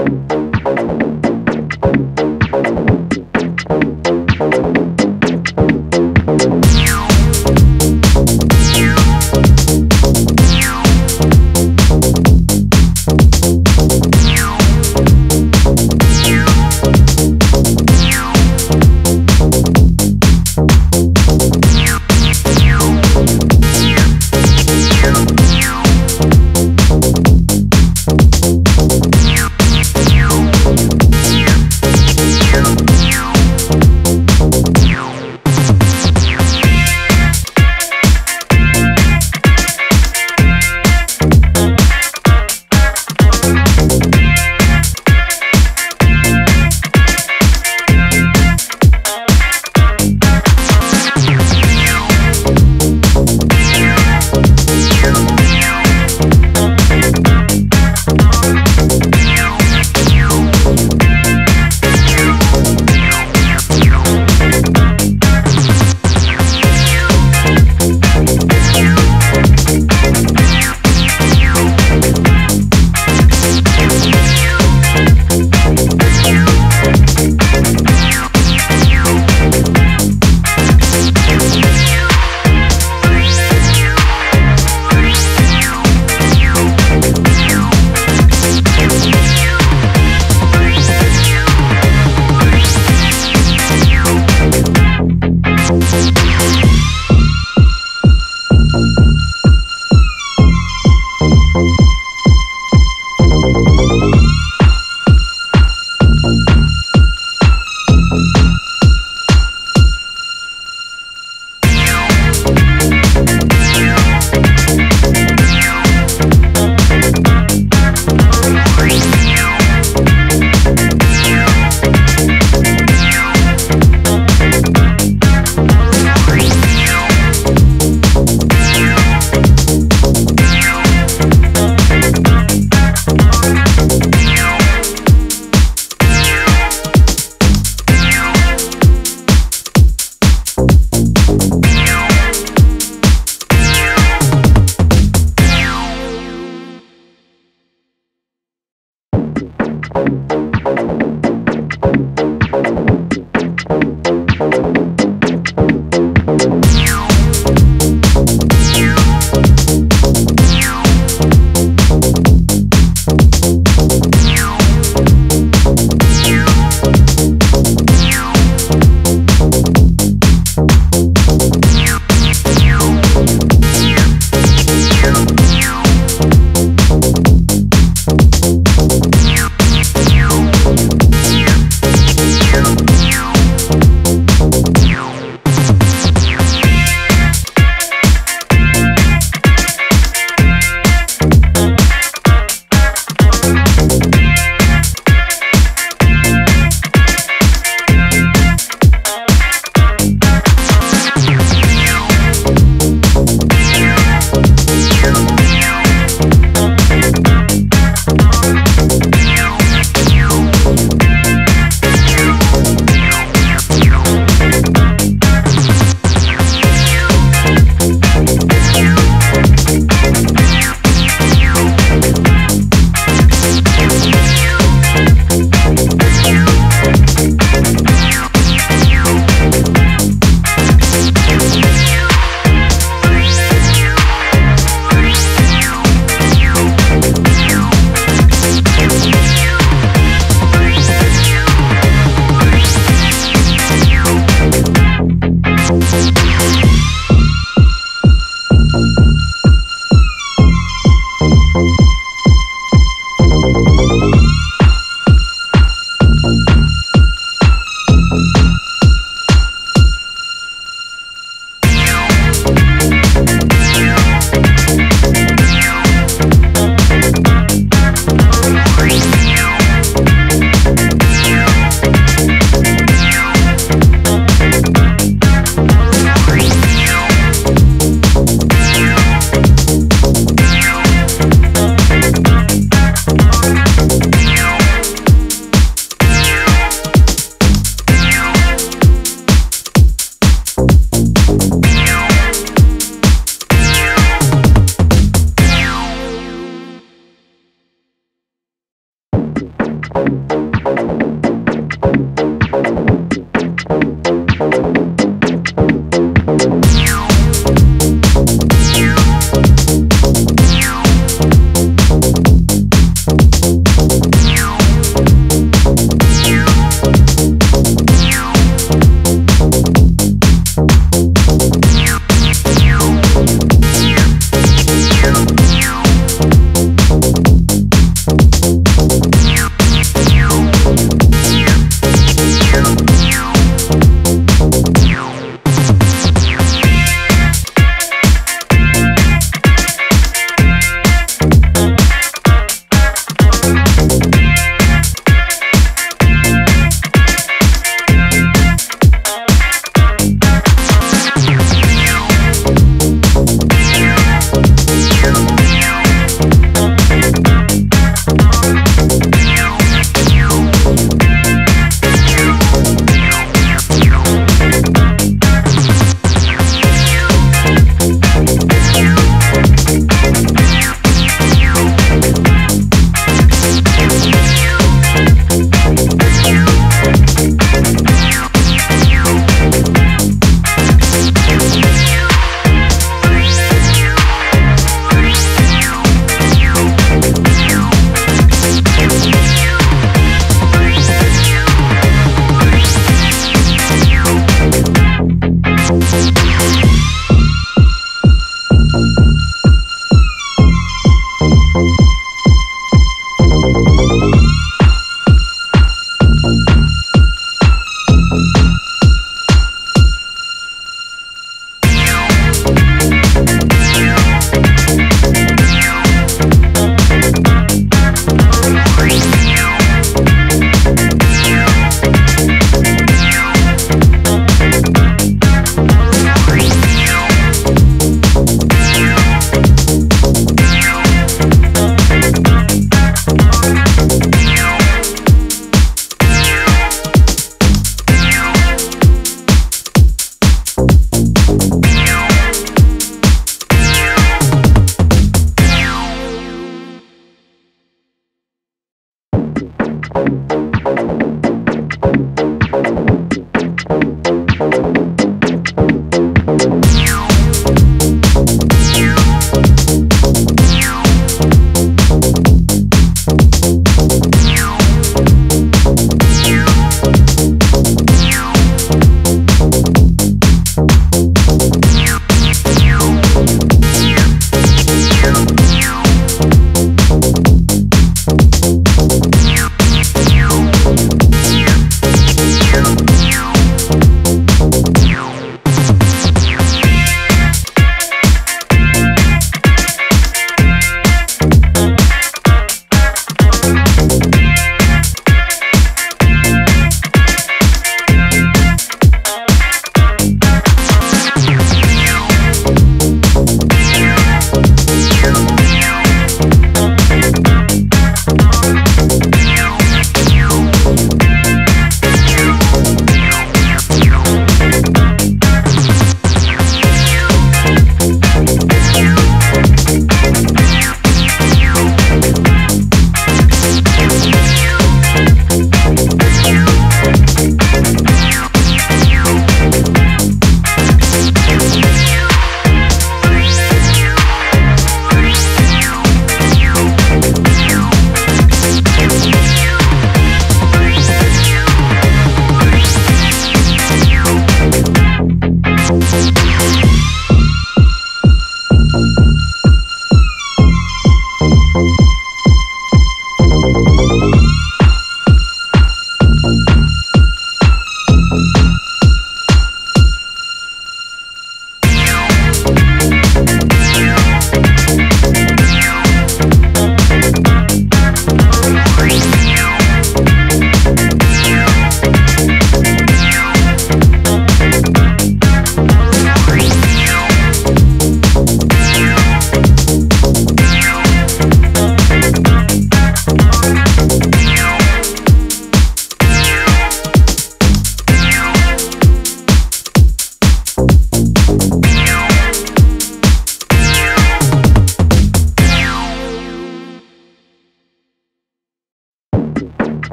You You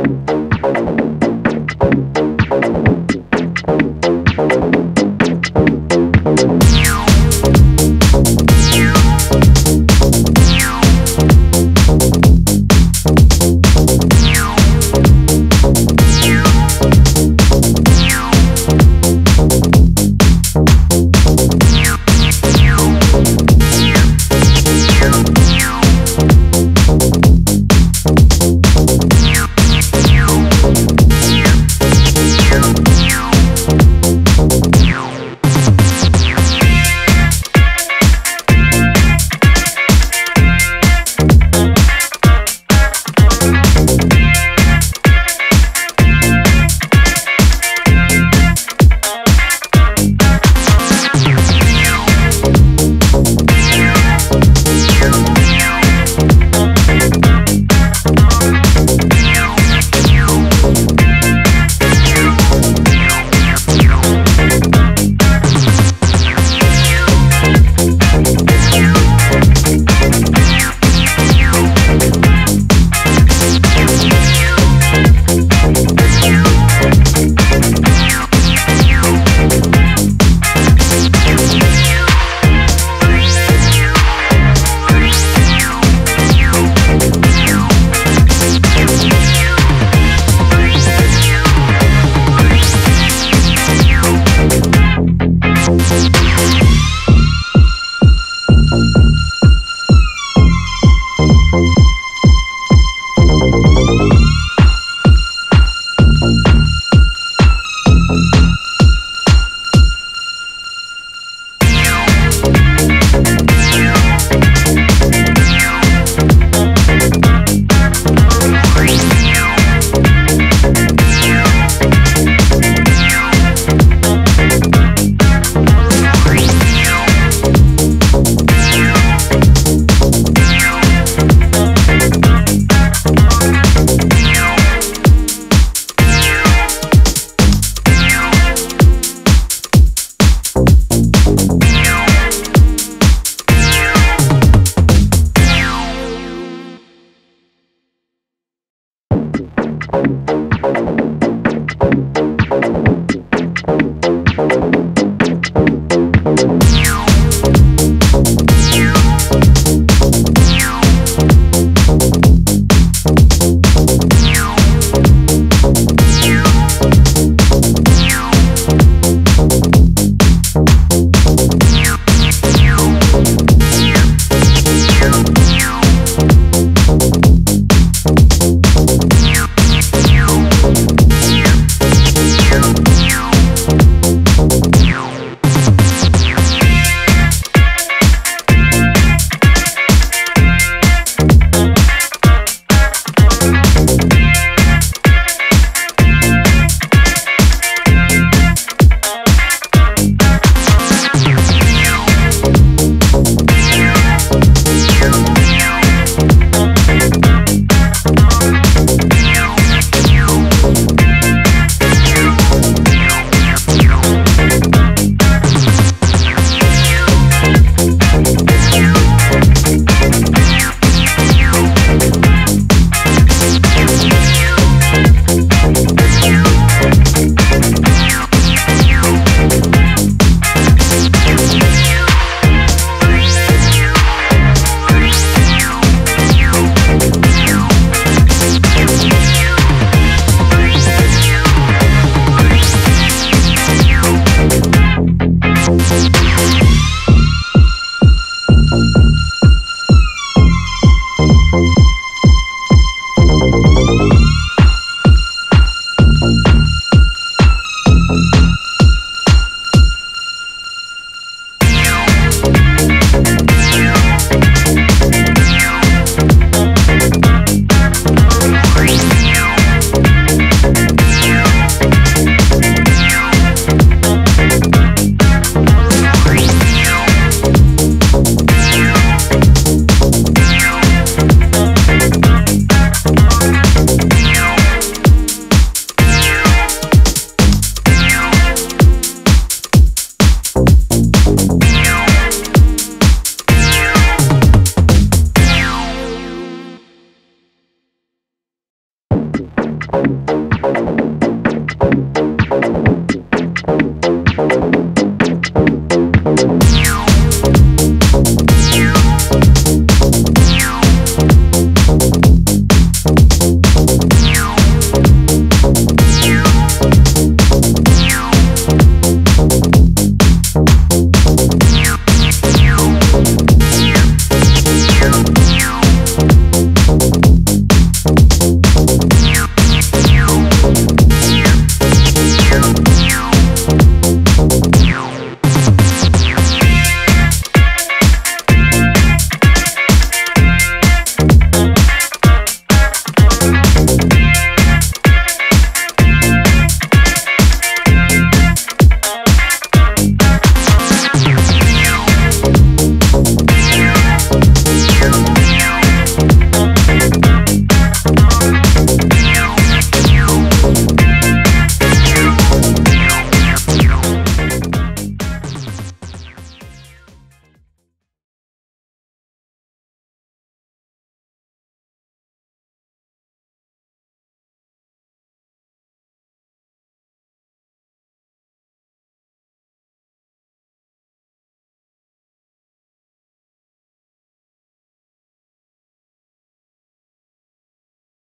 You